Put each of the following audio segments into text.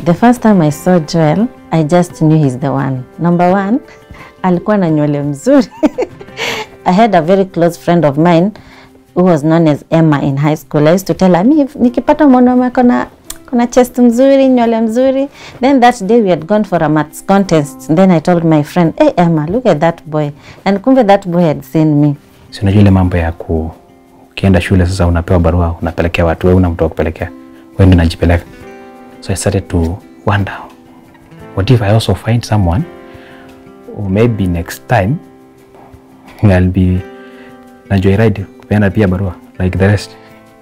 The first time I saw Joel, I just knew he's the one. Number one, alikuwa na nywele mzuri. I had a very close friend of mine who was known as Emma in high school. I used to tell her, nikipata mwanaume kuna chest mzuri, nywele mzuri. Then that day we had gone for a maths contest. And then I told my friend, hey Emma, look at that boy. And kumbe that boy had seen me. So unajua ile mambo ya ukienda shule sasa unapewa barua, unapelekea watu, wewe una mtu akupelekea. Wewe ndio unajipeleka. So I started to wonder, what if I also find someone who maybe next time I'll be na joyride kupeana pia barua like the rest.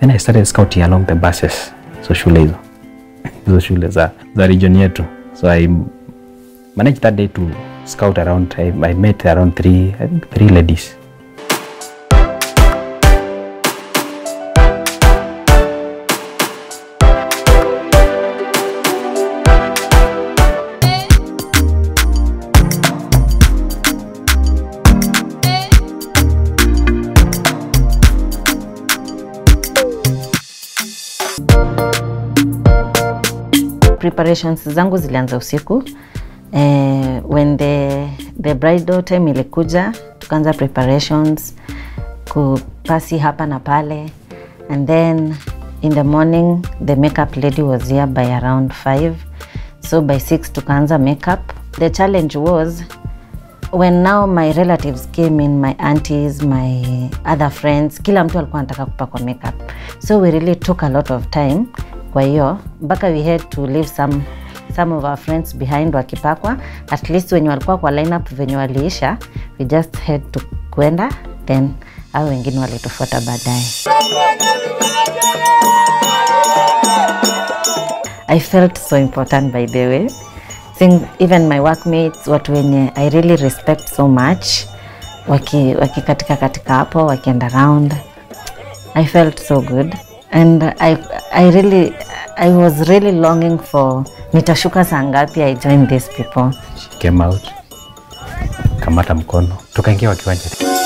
Then I started scouting along the buses. So shule hizo. So shule za region yetu. So I managed that day to scout around. I met around three ladies. Preparations zangu zilianza usiku. When the bridal time ilikuja, tukaanza preparations kupasi hapa na pale, and then in the morning the makeup lady was here by around 5, so by 6 tukaanza makeup. The challenge was when now my relatives came in, my aunties, my other friends, kila mtu alikuwa anataka kupakwa makeup, so we really took a lot of time. Kwa hiyo, mpaka we had to leave some of our friends behind wakipakwa. At least wenye walikuwa kwa lineup venye waliisha, we just had to kwenda, then hao wengine walitufuata baadaye. I felt so important, by the way. Seeing even my workmates, watu wenye I really respect so much, waki katika hapo, wakienda round. I felt so good. And I was really longing for nitashuka saa ngapi I joined these people. She came out, kamata mkono, tukaingia kwa kiwanja.